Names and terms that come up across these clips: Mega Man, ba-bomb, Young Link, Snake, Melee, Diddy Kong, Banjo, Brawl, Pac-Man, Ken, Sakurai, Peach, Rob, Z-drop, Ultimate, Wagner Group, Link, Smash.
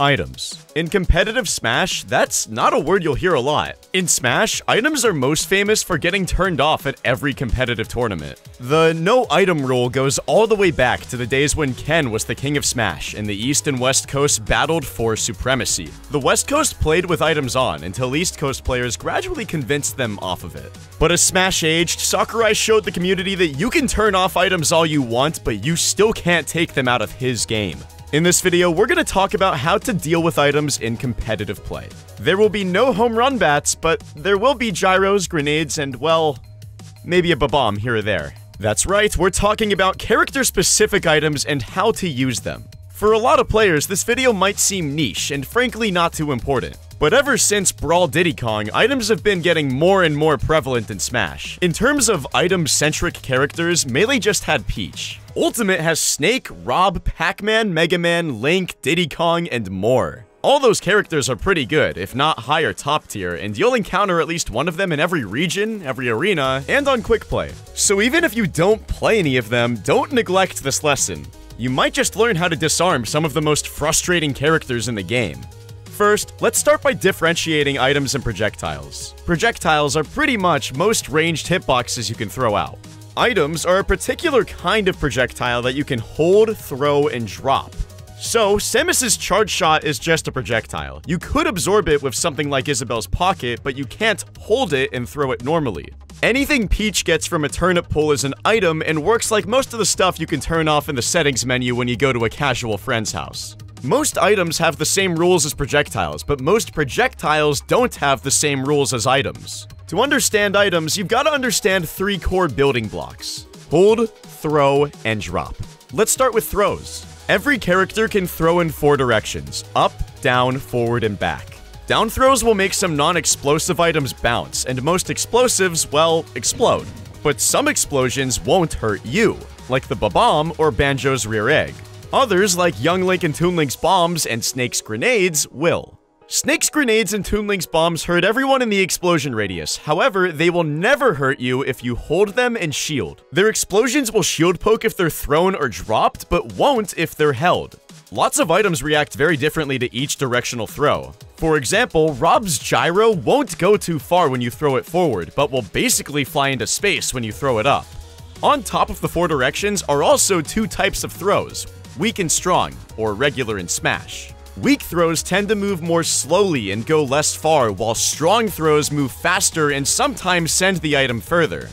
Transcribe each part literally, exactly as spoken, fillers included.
Items. In competitive Smash, that's not a word you'll hear a lot. In Smash, items are most famous for getting turned off at every competitive tournament. The no item rule goes all the way back to the days when Ken was the king of Smash and the East and West Coast battled for supremacy. The West Coast played with items on until East Coast players gradually convinced them off of it. But as Smash-aged, Sakurai showed the community that you can turn off items all you want, but you still can't take them out of his game. In this video, we're going to talk about how to deal with items in competitive play. There will be no home run bats, but there will be gyros, grenades, and, well, maybe a ba-bomb here or there. That's right, we're talking about character-specific items and how to use them. For a lot of players, this video might seem niche and frankly not too important. But ever since Brawl Diddy Kong, items have been getting more and more prevalent in Smash. In terms of item-centric characters, Melee just had Peach. Ultimate has Snake, Rob, Pac-Man, Mega Man, Link, Diddy Kong, and more. All those characters are pretty good, if not higher top tier, and you'll encounter at least one of them in every region, every arena, and on Quick Play. So even if you don't play any of them, don't neglect this lesson. You might just learn how to disarm some of the most frustrating characters in the game. First, let's start by differentiating items and projectiles. Projectiles are pretty much most ranged hitboxes you can throw out. Items are a particular kind of projectile that you can hold, throw, and drop. So, Samus's charge shot is just a projectile. You could absorb it with something like Isabelle's pocket, but you can't hold it and throw it normally. Anything Peach gets from a turnip pull is an item and works like most of the stuff you can turn off in the settings menu when you go to a casual friend's house. Most items have the same rules as projectiles, but most projectiles don't have the same rules as items. To understand items, you've got to understand three core building blocks: hold, throw, and drop. Let's start with throws. Every character can throw in four directions: up, down, forward, and back. Down throws will make some non-explosive items bounce, and most explosives, well, explode. But some explosions won't hurt you, like the ba-bomb or Banjo's rear egg. Others, like Young Link and Toon Link's bombs and Snake's grenades, will. Snake's grenades and Toon Link's bombs hurt everyone in the explosion radius. However, they will never hurt you if you hold them and shield. Their explosions will shield poke if they're thrown or dropped, but won't if they're held. Lots of items react very differently to each directional throw. For example, Rob's gyro won't go too far when you throw it forward, but will basically fly into space when you throw it up. On top of the four directions are also two types of throws: weak and strong, or regular and Smash. Weak throws tend to move more slowly and go less far, while strong throws move faster and sometimes send the item further.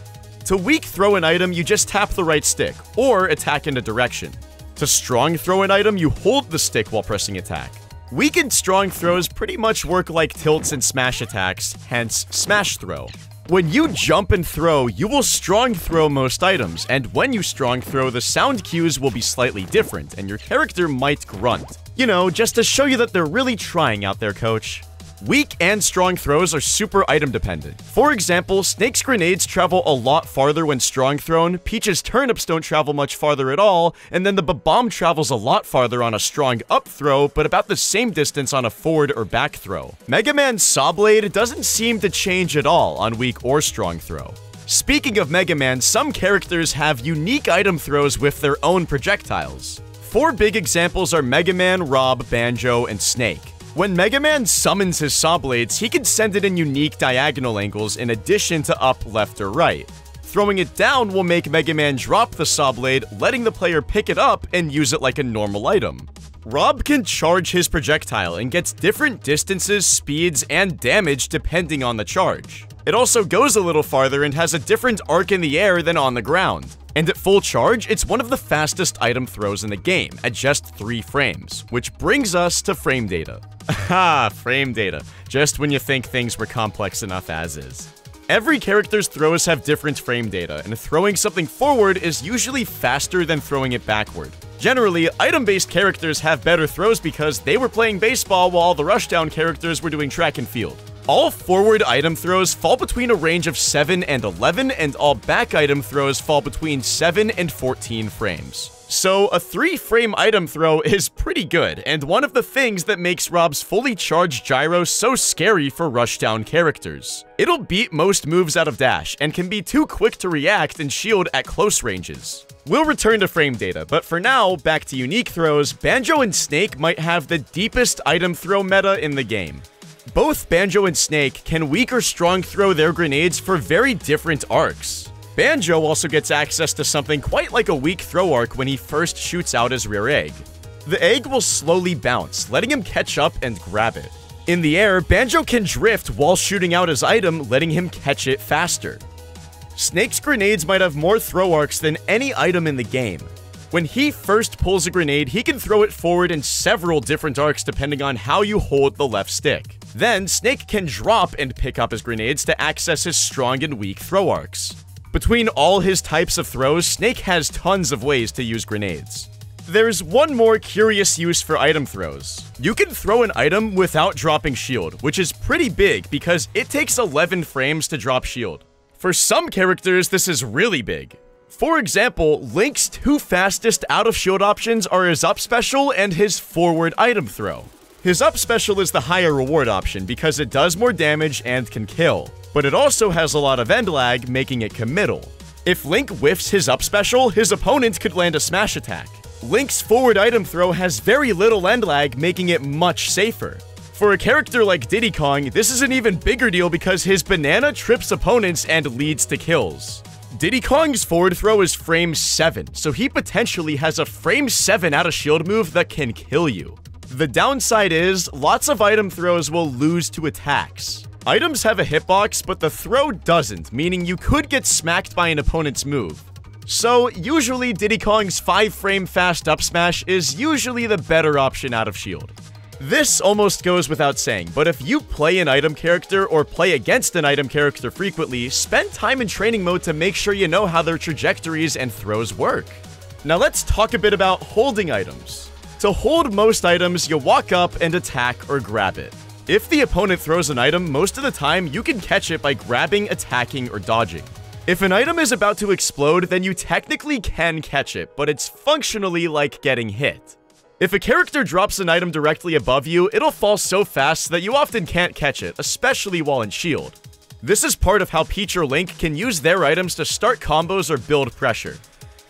To weak throw an item, you just tap the right stick, or attack in a direction. To strong throw an item, you hold the stick while pressing attack. Weak and strong throws pretty much work like tilts and Smash attacks, hence Smash throw. When you jump and throw, you will strong throw most items, and when you strong throw, the sound cues will be slightly different, and your character might grunt. You know, just to show you that they're really trying out there, coach. Weak and strong throws are super item dependent. For example, Snake's grenades travel a lot farther when strong thrown, Peach's turnips don't travel much farther at all, and then the ba-bomb travels a lot farther on a strong up throw, but about the same distance on a forward or back throw. Mega Man's saw blade doesn't seem to change at all on weak or strong throw. Speaking of Mega Man, some characters have unique item throws with their own projectiles. Four big examples are Mega Man, Rob, Banjo, and Snake. When Mega Man summons his saw blades, he can send it in unique diagonal angles in addition to up, left, or right. Throwing it down will make Mega Man drop the saw blade, letting the player pick it up and use it like a normal item. Rob can charge his projectile and gets different distances, speeds, and damage depending on the charge. It also goes a little farther and has a different arc in the air than on the ground. And at full charge, it's one of the fastest item throws in the game, at just three frames. Which brings us to frame data. Haha, frame data. Just when you think things were complex enough as is. Every character's throws have different frame data, and throwing something forward is usually faster than throwing it backward. Generally, item-based characters have better throws because they were playing baseball while all the rushdown characters were doing track and field. All forward item throws fall between a range of seven and eleven, and all back item throws fall between seven and fourteen frames. So a three frame item throw is pretty good, and one of the things that makes Rob's fully charged gyro so scary for rushdown characters. It'll beat most moves out of dash, and can be too quick to react and shield at close ranges. We'll return to frame data, but for now, back to unique throws, Banjo and Snake might have the deepest item throw meta in the game. Both Banjo and Snake can weak or strong throw their grenades for very different arcs. Banjo also gets access to something quite like a weak throw arc when he first shoots out his rear egg. The egg will slowly bounce, letting him catch up and grab it. In the air, Banjo can drift while shooting out his item, letting him catch it faster. Snake's grenades might have more throw arcs than any item in the game. When he first pulls a grenade, he can throw it forward in several different arcs depending on how you hold the left stick. Then, Snake can drop and pick up his grenades to access his strong and weak throw arcs. Between all his types of throws, Snake has tons of ways to use grenades. There's one more curious use for item throws. You can throw an item without dropping shield, which is pretty big because it takes eleven frames to drop shield. For some characters, this is really big. For example, Link's two fastest out-of-shield options are his up special and his forward item throw. His up special is the higher reward option because it does more damage and can kill, but it also has a lot of end lag, making it committal. If Link whiffs his up special, his opponent could land a smash attack. Link's forward item throw has very little end lag, making it much safer. For a character like Diddy Kong, this is an even bigger deal because his banana trips opponents and leads to kills. Diddy Kong's forward throw is frame seven, so he potentially has a frame seven out of shield move that can kill you. The downside is, lots of item throws will lose to attacks. Items have a hitbox, but the throw doesn't, meaning you could get smacked by an opponent's move. So, usually Diddy Kong's five frame fast up smash is usually the better option out of shield. This almost goes without saying, but if you play an item character or play against an item character frequently, spend time in training mode to make sure you know how their trajectories and throws work. Now let's talk a bit about holding items. To hold most items, you walk up and attack or grab it. If the opponent throws an item, most of the time you can catch it by grabbing, attacking, or dodging. If an item is about to explode, then you technically can catch it, but it's functionally like getting hit. If a character drops an item directly above you, it'll fall so fast that you often can't catch it, especially while in shield. This is part of how Peach or Link can use their items to start combos or build pressure.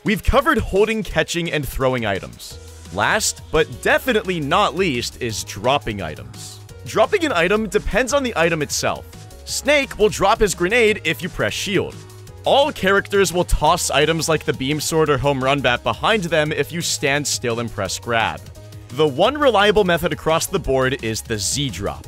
We've covered holding, catching, and throwing items. Last, but definitely not least, is dropping items. Dropping an item depends on the item itself. Snake will drop his grenade if you press shield. All characters will toss items like the beam sword or home run bat behind them if you stand still and press grab. The one reliable method across the board is the Z-drop.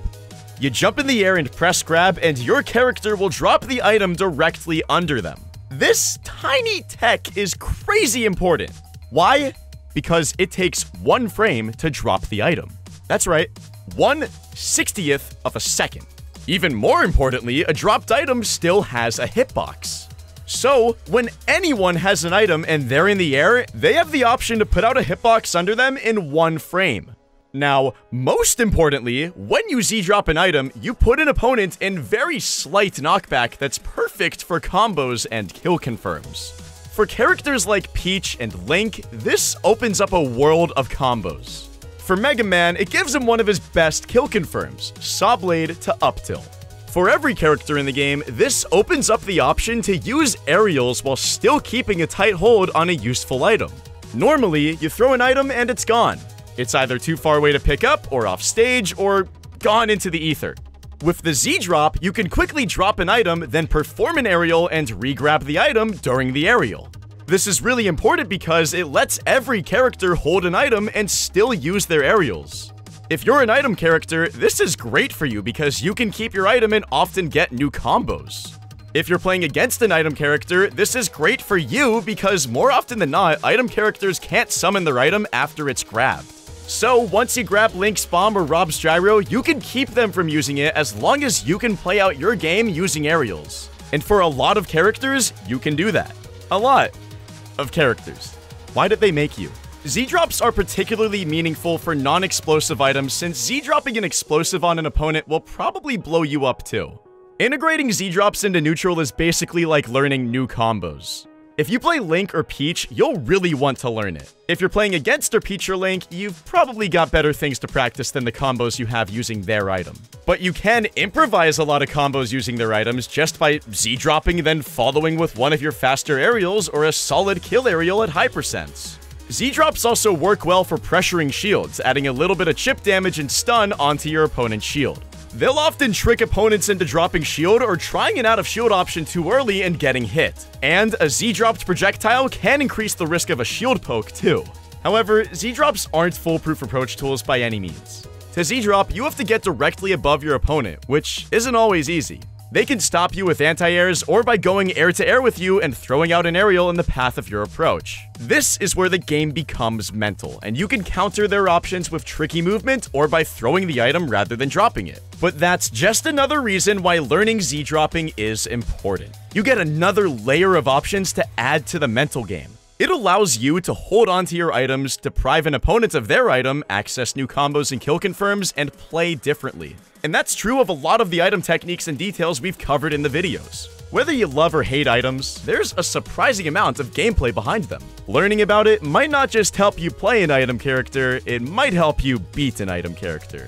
You jump in the air and press grab, and your character will drop the item directly under them. This tiny tech is crazy important. Why? Because it takes one frame to drop the item. That's right, one sixtieth of a second. Even more importantly, a dropped item still has a hitbox. So, when anyone has an item and they're in the air, they have the option to put out a hitbox under them in one frame. Now, most importantly, when you Z-drop an item, you put an opponent in very slight knockback that's perfect for combos and kill confirms. For characters like Peach and Link, this opens up a world of combos. For Mega Man, it gives him one of his best kill confirms, saw blade to up tilt. For every character in the game, this opens up the option to use aerials while still keeping a tight hold on a useful item. Normally, you throw an item and it's gone. It's either too far away to pick up, or off stage, or gone into the ether. With the Z-drop, you can quickly drop an item, then perform an aerial and re-grab the item during the aerial. This is really important because it lets every character hold an item and still use their aerials. If you're an item character, this is great for you because you can keep your item and often get new combos. If you're playing against an item character, this is great for you because more often than not, item characters can't summon their item after it's grabbed. So once you grab Link's bomb or Rob's gyro, you can keep them from using it as long as you can play out your game using aerials. And for a lot of characters, you can do that. A lot of characters. Why did they make you? Z-drops are particularly meaningful for non-explosive items since Z-dropping an explosive on an opponent will probably blow you up too. Integrating Z-drops into neutral is basically like learning new combos. If you play Link or Peach, you'll really want to learn it. If you're playing against or Peach or Link, you've probably got better things to practice than the combos you have using their item. But you can improvise a lot of combos using their items just by Z-dropping, then following with one of your faster aerials or a solid kill aerial at high percents. Z-drops also work well for pressuring shields, adding a little bit of chip damage and stun onto your opponent's shield. They'll often trick opponents into dropping shield or trying an out-of-shield option too early and getting hit. And a Z-dropped projectile can increase the risk of a shield poke too. However, Z-drops aren't foolproof approach tools by any means. To Z-drop, you have to get directly above your opponent, which isn't always easy. They can stop you with anti-airs or by going air-to-air with you and throwing out an aerial in the path of your approach. This is where the game becomes mental, and you can counter their options with tricky movement or by throwing the item rather than dropping it. But that's just another reason why learning Z-dropping is important. You get another layer of options to add to the mental game. It allows you to hold onto your items, deprive an opponent of their item, access new combos and kill confirms, and play differently. And that's true of a lot of the item techniques and details we've covered in the videos. Whether you love or hate items, there's a surprising amount of gameplay behind them. Learning about it might not just help you play an item character, it might help you beat an item character.